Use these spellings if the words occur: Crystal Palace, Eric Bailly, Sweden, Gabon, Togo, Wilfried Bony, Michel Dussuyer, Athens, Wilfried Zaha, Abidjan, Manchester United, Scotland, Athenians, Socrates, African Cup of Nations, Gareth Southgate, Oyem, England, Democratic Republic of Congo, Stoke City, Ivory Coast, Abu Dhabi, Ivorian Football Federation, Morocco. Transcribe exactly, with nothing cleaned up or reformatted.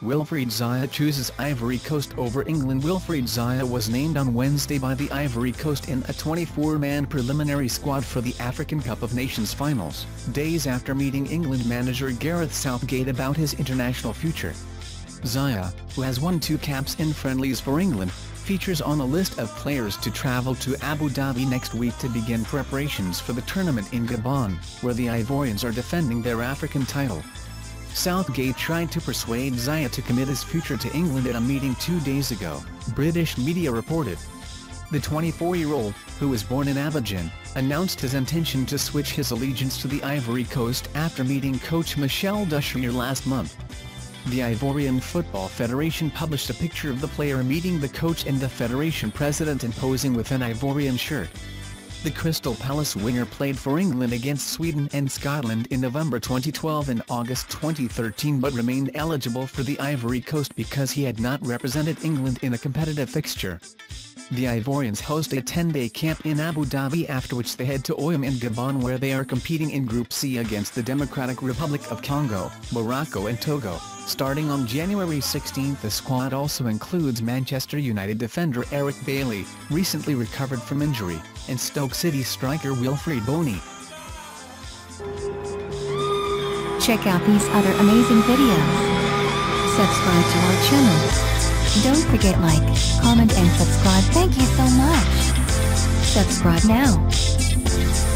Wilfried Zaha chooses Ivory Coast over England. Wilfried Zaha was named on Wednesday by the Ivory Coast in a twenty-four man preliminary squad for the African Cup of Nations finals, days after meeting England manager Gareth Southgate about his international future. Zaha, who has won two caps in friendlies for England, features on a list of players to travel to Abu Dhabi next week to begin preparations for the tournament in Gabon, where the Ivorians are defending their African title. Southgate tried to persuade Zaha to commit his future to England at a meeting two days ago, British media reported. The twenty-four-year-old, who was born in Abidjan, announced his intention to switch his allegiance to the Ivory Coast after meeting coach Michel Dussuyer last month. The Ivorian Football Federation published a picture of the player meeting the coach and the federation president and posing with an Ivorian shirt. The Crystal Palace winger played for England against Sweden and Scotland in November twenty twelve and August twenty thirteen, but remained eligible for the Ivory Coast because he had not represented England in a competitive fixture. The Ivorians host a ten day camp in Abu Dhabi, after which they head to Oyem in Gabon, where they are competing in Group C against the Democratic Republic of Congo, Morocco and Togo. Starting on January sixteenth, the squad also includes Manchester United defender Eric Bailly, recently recovered from injury, and Stoke City striker Wilfried Bony. Check out these other amazing videos. Subscribe to our channel. Don't forget, like, comment and subscribe. Thank you so much. Subscribe now.